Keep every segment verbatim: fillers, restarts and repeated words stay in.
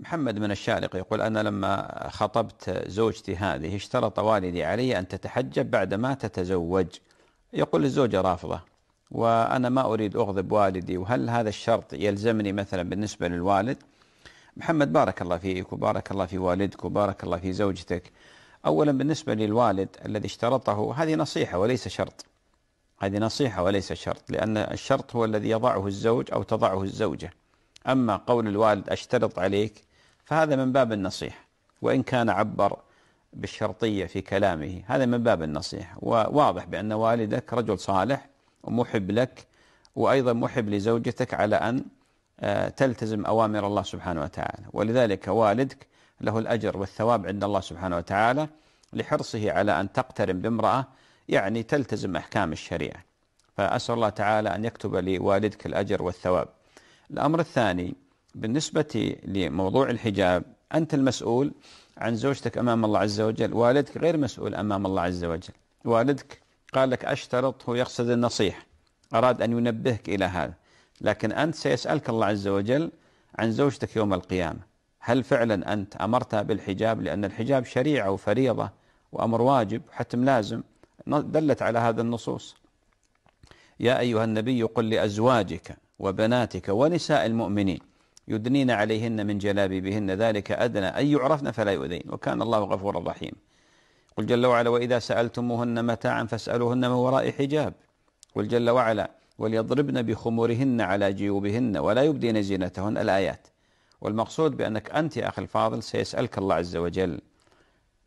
محمد من الشارق يقول: أنا لما خطبت زوجتي هذه اشترط والدي علي أن تتحجب بعدما تتزوج. يقول الزوجة رافضة، وأنا ما أريد أغضب والدي، وهل هذا الشرط يلزمني مثلا بالنسبة للوالد؟ محمد بارك الله فيك وبارك الله في والدك وبارك الله في زوجتك. أولا بالنسبة للوالد الذي اشترطه، هذه نصيحة وليس شرط، هذه نصيحة وليس شرط، لأن الشرط هو الذي يضعه الزوج أو تضعه الزوجة. أما قول الوالد أشترط عليك فهذا من باب النصيحة، وإن كان عبر بالشرطية في كلامه، هذا من باب النصيحة. وواضح بأن والدك رجل صالح ومحب لك وأيضا محب لزوجتك على أن تلتزم أوامر الله سبحانه وتعالى، ولذلك والدك له الأجر والثواب عند الله سبحانه وتعالى لحرصه على أن تقترن بامرأة يعني تلتزم أحكام الشريعة. فأسأل الله تعالى أن يكتب لوالدك الأجر والثواب. الأمر الثاني بالنسبة لموضوع الحجاب، أنت المسؤول عن زوجتك أمام الله عز وجل، والدك غير مسؤول أمام الله عز وجل. والدك قال لك أشترط، هو يقصد النصيحة، أراد أن ينبهك إلى هذا، لكن أنت سيسألك الله عز وجل عن زوجتك يوم القيامة، هل فعلا أنت أمرتها بالحجاب؟ لأن الحجاب شريعة وفريضة وأمر واجب وحتم لازم، دلت على هذا النصوص. يا أيها النبي قل لأزواجك وبناتك ونساء المؤمنين يدنين عليهن من جلابيبهن ذلك أدنى أن يعرفن فلا يؤذين وكان الله غفورا رحيما. قل جل وعلا وإذا سألتموهن متاعا فاسألوهن من وراء حجاب. قل جل وعلا وليضربن بخمورهن على جيوبهن ولا يبدين زينتهن. الآيات. والمقصود بأنك أنت يا أخي الفاضل سيسألك الله عز وجل،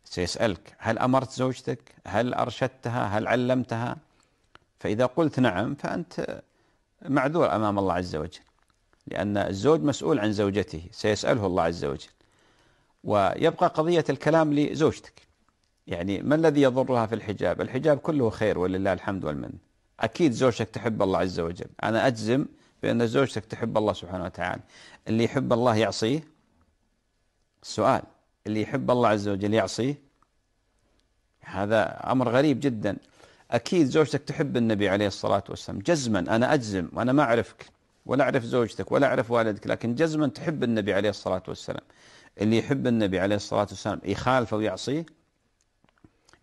سيسألك هل أمرت زوجتك؟ هل أرشدتها؟ هل علمتها؟ فإذا قلت نعم فأنت معذور أمام الله عز وجل، لأن الزوج مسؤول عن زوجته سيسأله الله عز وجل، ويبقى قضية الكلام لزوجتك. يعني ما الذي يضرها في الحجاب؟ الحجاب كله خير ولله الحمد والمن. أكيد زوجتك تحب الله عز وجل، أنا أجزم بأن زوجتك تحب الله سبحانه وتعالى. اللي يحب الله يعصيه؟ السؤال، اللي يحب الله عز وجل يعصيه؟ هذا أمر غريب جدا. أكيد زوجتك تحب النبي عليه الصلاة والسلام جزما، أنا أجزم، وأنا ما أعرفك ولا أعرف زوجتك ولا أعرف والدك، لكن جزما تحب النبي عليه الصلاة والسلام. اللي يحب النبي عليه الصلاة والسلام يخالفه ويعصيه؟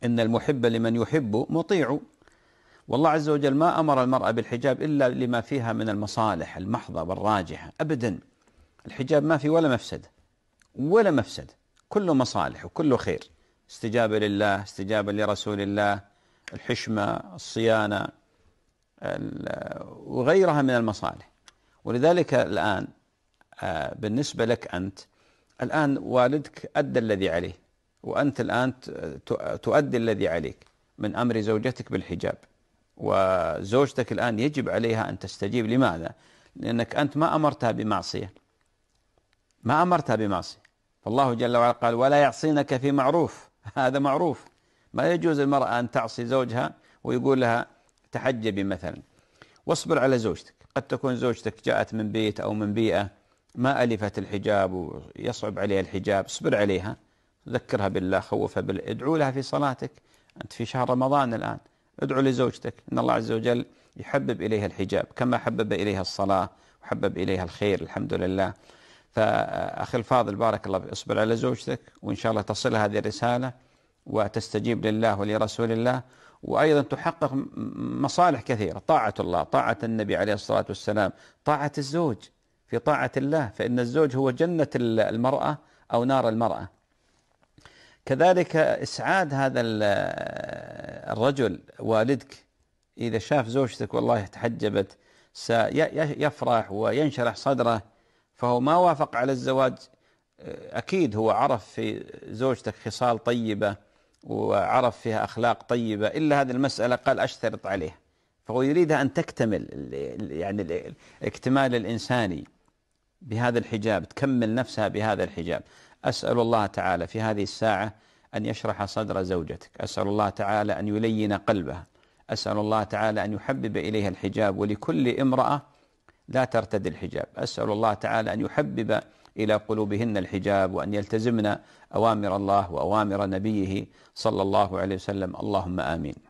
إن المحب لمن يحب مطيع. والله عز وجل ما أمر المرأة بالحجاب إلا لما فيها من المصالح المحضة والراجحة أبدا. الحجاب ما فيه ولا مفسدة ولا مفسدة، كله مصالح وكله خير، استجابة لله، استجابة لرسول الله، الحشمة، الصيانة وغيرها من المصالح. ولذلك الآن بالنسبة لك أنت، الآن والدك أدى الذي عليه، وأنت الآن تؤدي الذي عليك من أمر زوجتك بالحجاب، وزوجتك الآن يجب عليها أن تستجيب. لماذا؟ لأنك أنت ما أمرتها بمعصية، ما أمرتها بمعصية. فالله جل وعلا قال ولا يعصينك في معروف، هذا معروف، ما يجوز المرأة أن تعصي زوجها ويقول لها تحجبي مثلا. واصبر على زوجتك، قد تكون زوجتك جاءت من بيت أو من بيئة ما ألفت الحجاب ويصعب عليها الحجاب، اصبر عليها، ذكرها بالله، خوفها بالله، ادعو لها في صلاتك. أنت في شهر رمضان الآن، ادعو لزوجتك إن الله عز وجل يحبب إليها الحجاب كما حبب إليها الصلاة وحبب إليها الخير، الحمد لله. فأخي الفاضل بارك الله فيك، اصبر على زوجتك، وإن شاء الله تصل هذه الرسالة وتستجيب لله ولرسول الله، وأيضا تحقق مصالح كثيرة، طاعة الله، طاعة النبي عليه الصلاة والسلام، طاعة الزوج في طاعة الله، فإن الزوج هو جنة المرأة أو نار المرأة. كذلك إسعاد هذا الرجل والدك، إذا شاف زوجتك والله تحجبت سيفرح وينشرح صدره. فهو ما وافق على الزواج أكيد هو عرف في زوجتك خصال طيبة وعرف فيها أخلاق طيبة، إلا هذه المسألة قال أشترط عليها، فهو يريدها أن تكتمل، يعني الاكتمال الإنساني بهذا الحجاب، تكمل نفسها بهذا الحجاب. أسأل الله تعالى في هذه الساعة أن يشرح صدر زوجتك، أسأل الله تعالى أن يلين قلبها، أسأل الله تعالى أن يحبب إليها الحجاب، ولكل امرأة لا ترتدي الحجاب، أسأل الله تعالى أن يحبب إلى قلوبهن الحجاب وأن يلتزمن أوامر الله وأوامر نبيه صلى الله عليه وسلم. اللهم آمين.